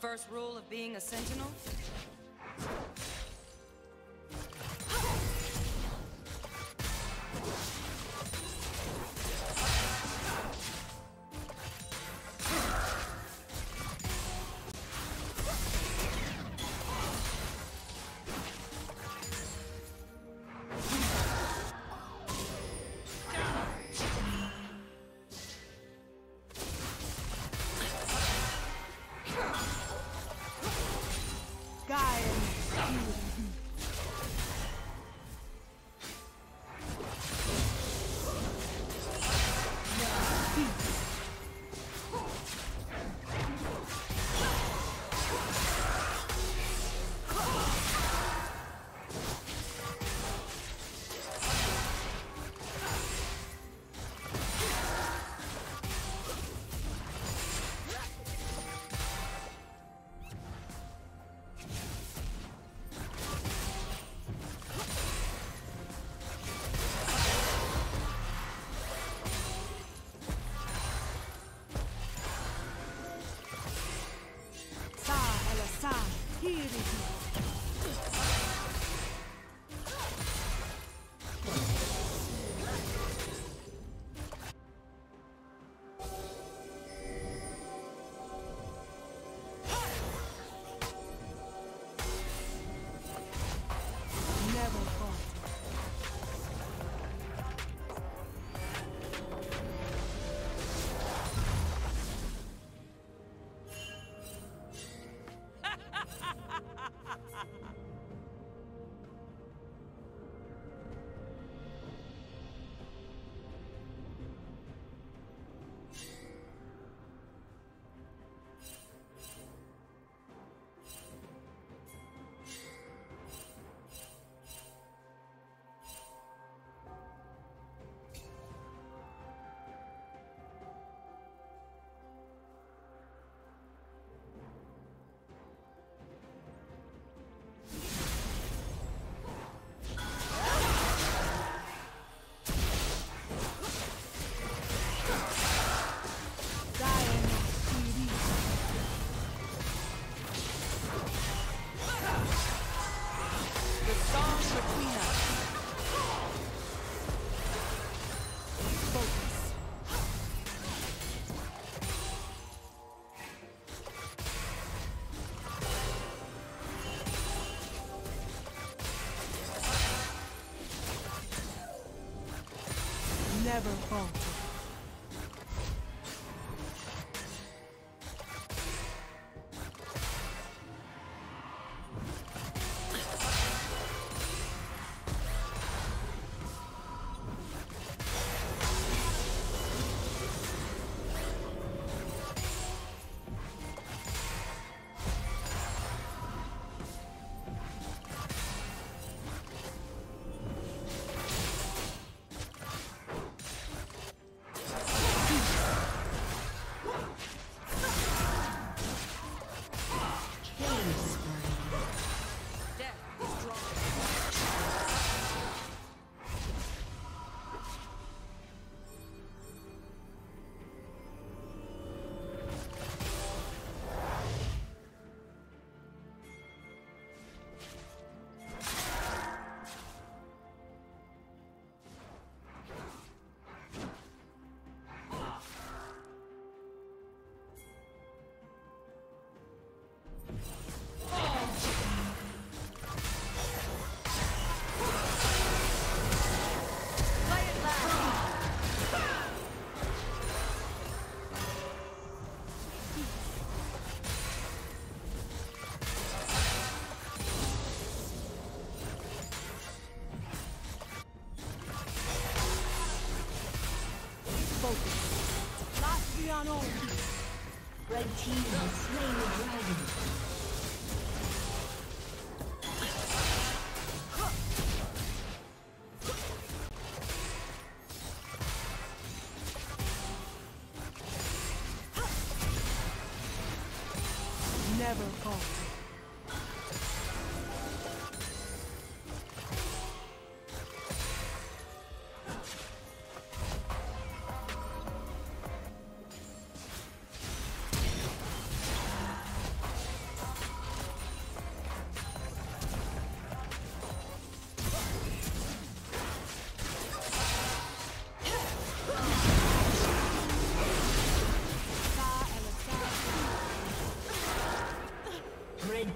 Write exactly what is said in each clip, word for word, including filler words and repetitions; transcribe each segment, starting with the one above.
First rule of being a sentinel? Never falter. Red team has slain the dragon.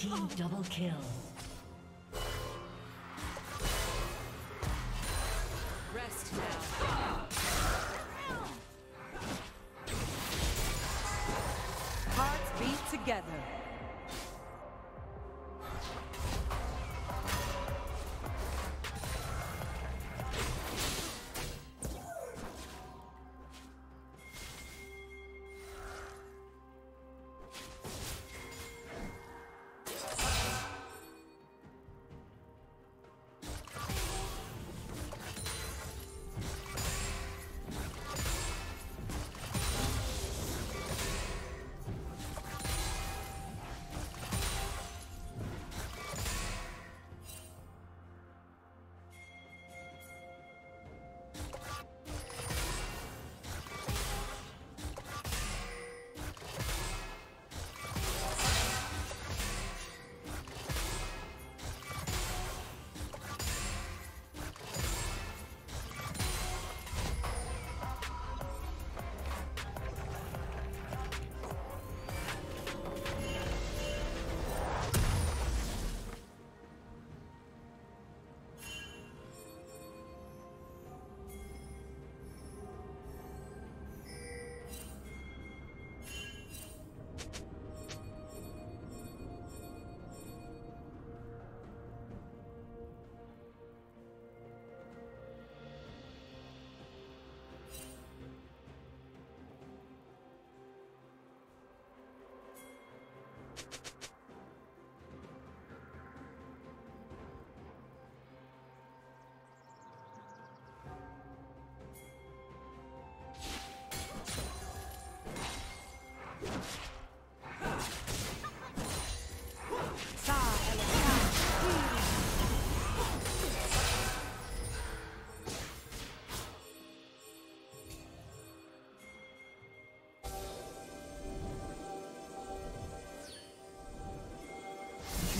Team double kill. Rest now. Hearts beat together.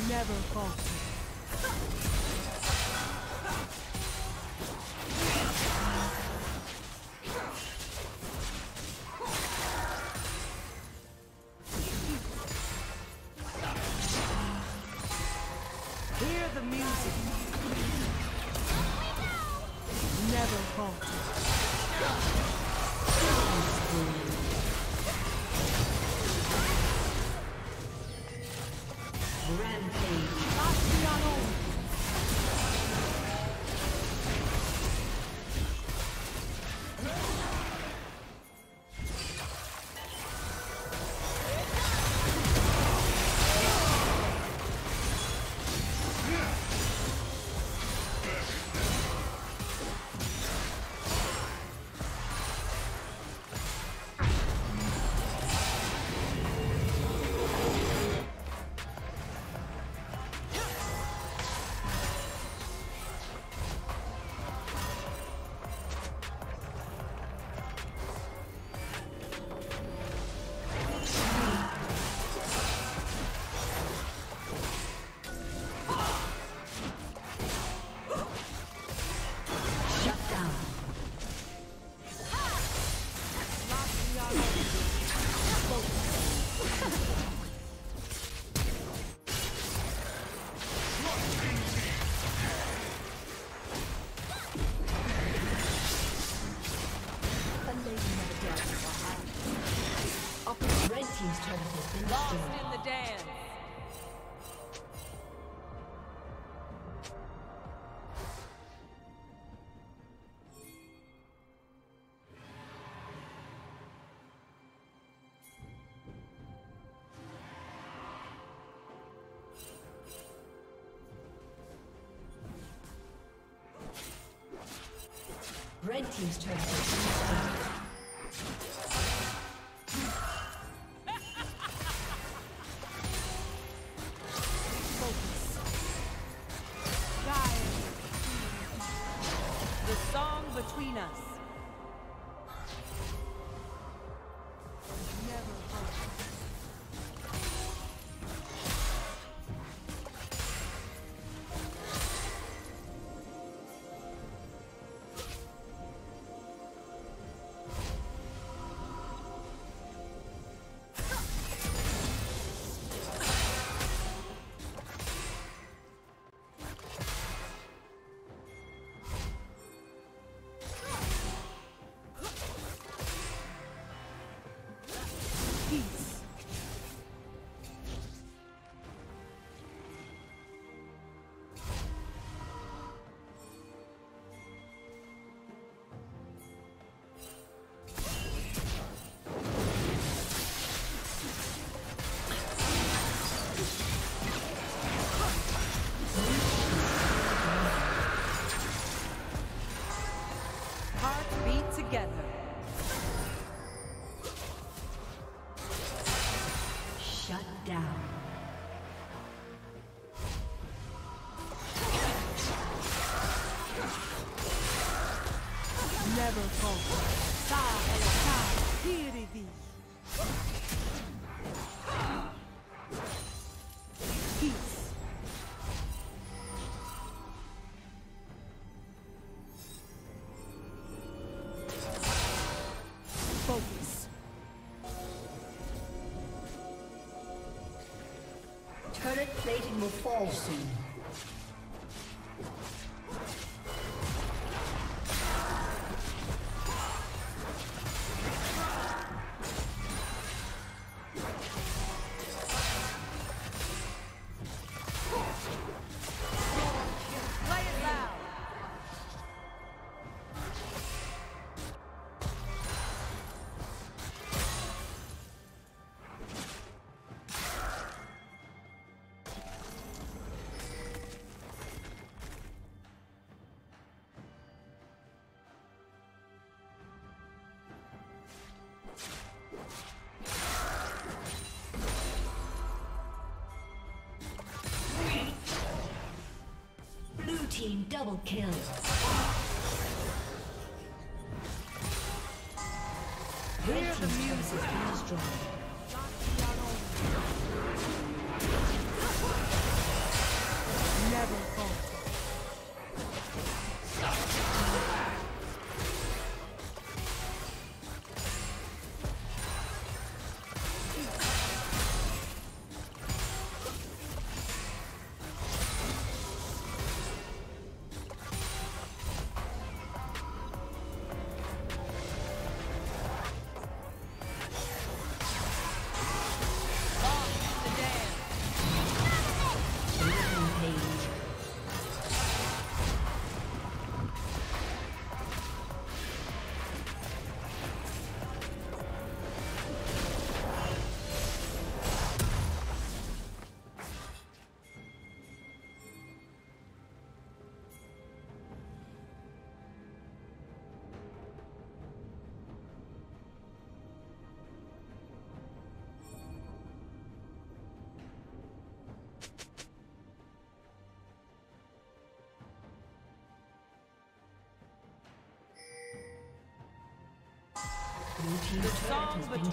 Never falter. Hear the music. Never falter. Red team's turn. Focus. Guide. The song between us. Shut down. Turret plating will fall soon. Team double kill. Hear the music is strong. The songs between us.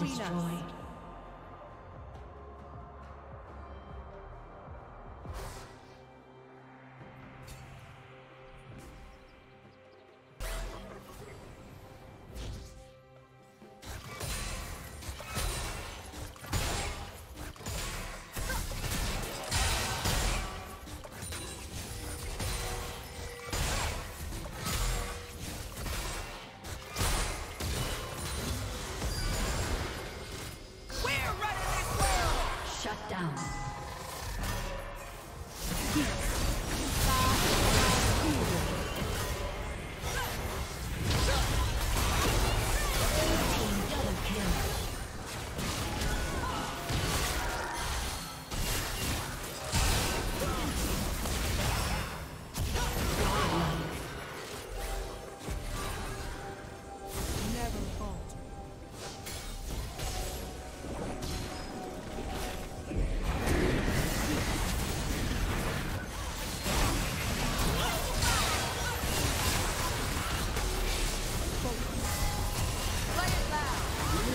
He's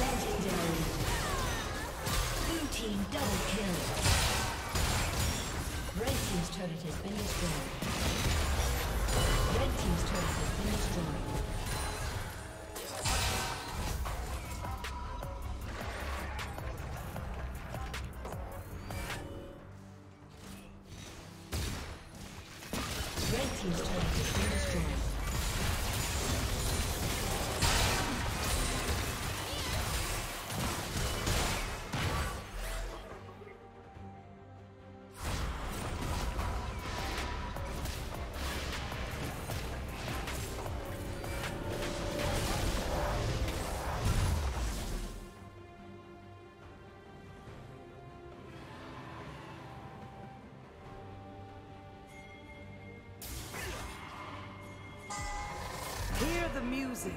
trying to be destroyed. The music.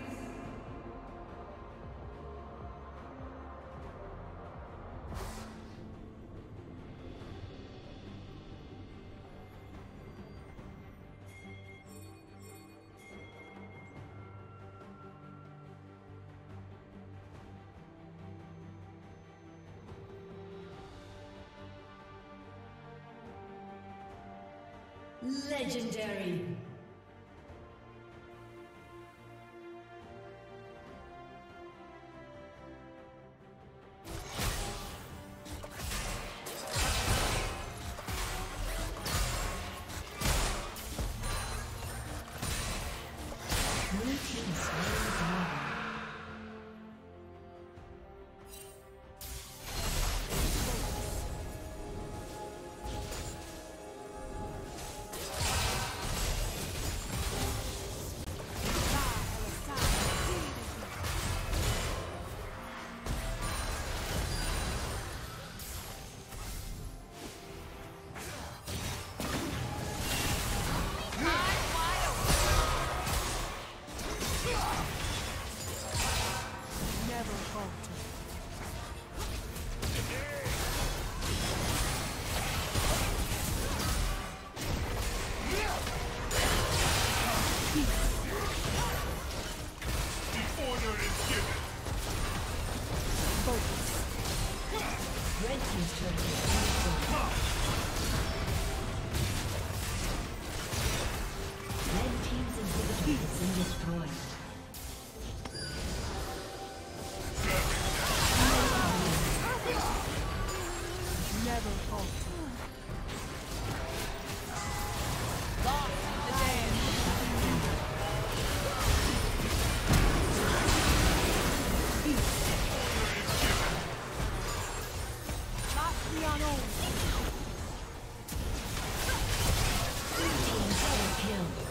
Legendary. Kill.